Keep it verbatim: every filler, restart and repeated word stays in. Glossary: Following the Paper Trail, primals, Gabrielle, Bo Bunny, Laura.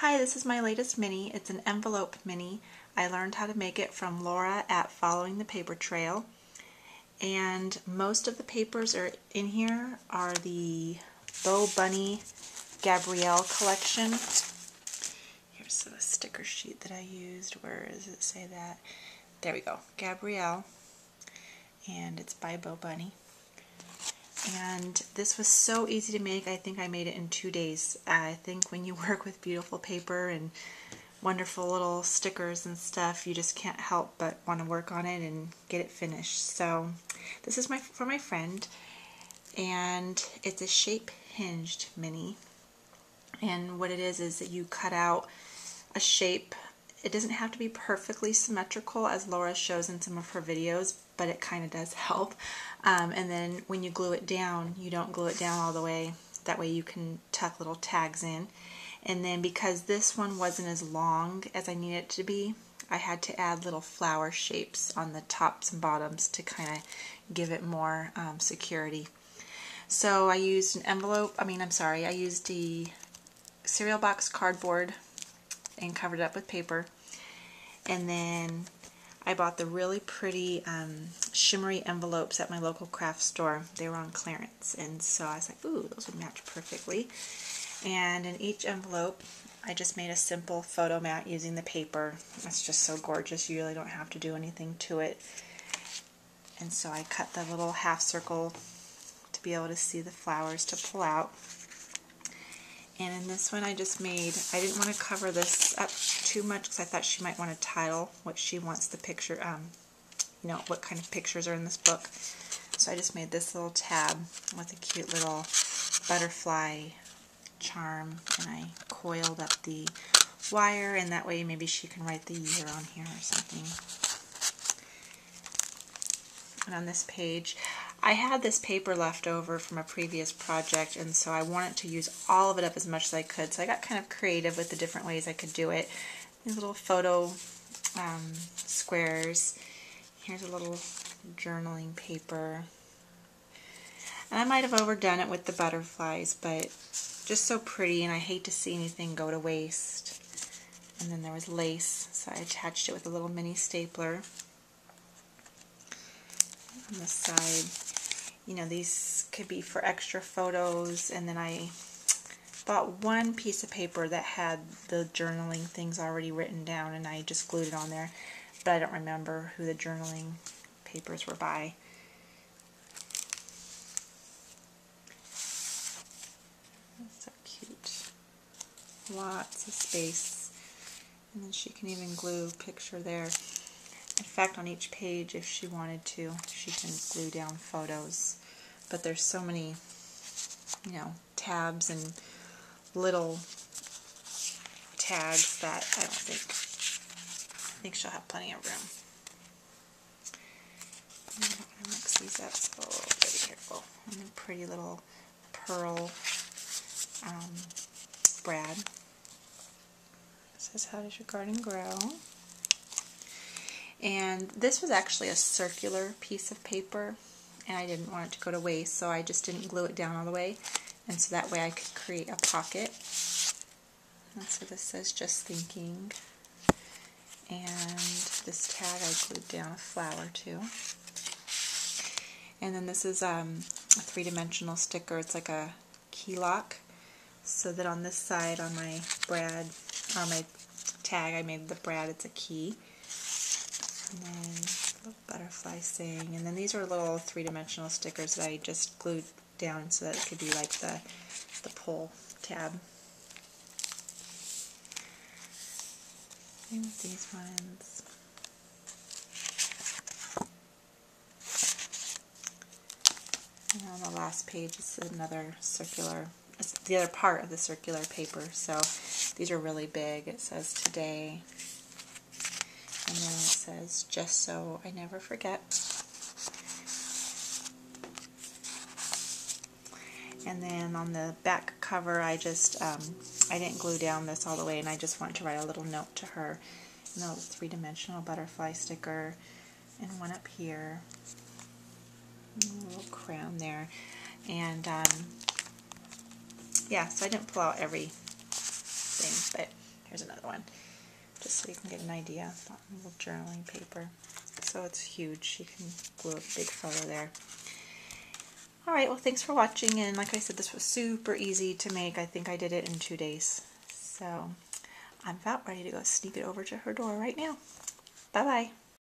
Hi, this is my latest mini. It's an envelope mini. I learned how to make it from Laura at Following the Paper Trail. And most of the papers are in here are the Bo Bunny Gabrielle collection. Here's the sticker sheet that I used. Where does it say that? There we go. Gabrielle. And it's by Bo Bunny. And this was so easy to make. I think I made it in two days. I think when you work with beautiful paper and wonderful little stickers and stuff, you just can't help but want to work on it and get it finished. So this is my for my friend, and it's a shape hinged mini. And what it is is that you cut out a shape. It doesn't have to be perfectly symmetrical, as Laura shows in some of her videos, but it kind of does help. Um, and then when you glue it down, you don't glue it down all the way. That way you can tuck little tags in. And then because this one wasn't as long as I needed it to be, I had to add little flower shapes on the tops and bottoms to kind of give it more um, security. So I used an envelope, I mean, I'm sorry, I used the cereal box cardboard and covered it up with paper. And then I bought the really pretty um, shimmery envelopes at my local craft store. They were on clearance, and so I was like, ooh, those would match perfectly. And in each envelope, I just made a simple photo mat using the paper. It's just so gorgeous, you really don't have to do anything to it. And so I cut the little half circle to be able to see the flowers to pull out. And in this one I just made, I didn't want to cover this up too much because I thought she might want to title what she wants the picture, um, you know, what kind of pictures are in this book. So I just made this little tab with a cute little butterfly charm, and I coiled up the wire, and that way maybe she can write the year on here or something. And on this page, I had this paper left over from a previous project, and so I wanted to use all of it up as much as I could, so I got kind of creative with the different ways I could do it. These little photo um, squares. Here's a little journaling paper. And I might have overdone it with the butterflies, but just so pretty, and I hate to see anything go to waste. And then there was lace, so I attached it with a little mini stapler. On this side, you know, these could be for extra photos. And then I bought one piece of paper that had the journaling things already written down, and I just glued it on there, but I don't remember who the journaling papers were by. That's so cute. Lots of space. And then she can even glue a picture there. In fact, on each page, if she wanted to, she can glue down photos. But there's so many, you know, tabs and little tags that I don't think, I think she'll have plenty of room. I'm going to mix these up, so I'll be careful. And a pretty little pearl um, brad. It says, how does your garden grow? And this was actually a circular piece of paper, and I didn't want it to go to waste, so I just didn't glue it down all the way, and so that way I could create a pocket. And so this says just thinking, and this tag I glued down a flower to. And then this is um, a three-dimensional sticker. It's like a key lock, so that on this side on my brad, on my tag, I made the brad, it's a key. And then a little butterfly thing. And then these are little three-dimensional stickers that I just glued down so that it could be like the, the pull tab. Same with these ones. And on the last page is another circular, it's the other part of the circular paper. So these are really big. It says today. And then it says, just so I never forget. And then on the back cover, I just, um, I didn't glue down this all the way, and I just wanted to write a little note to her. And a little three-dimensional butterfly sticker, and one up here. And a little crown there. And, um, yeah, so I didn't pull out everything, but Here's another one, just so you can get an idea. A little journaling paper. So it's huge. You can glue a big photo there. Alright, well, thanks for watching, and like I said, this was super easy to make. I think I did it in two days. So I'm about ready to go sneak it over to her door right now. Bye-bye.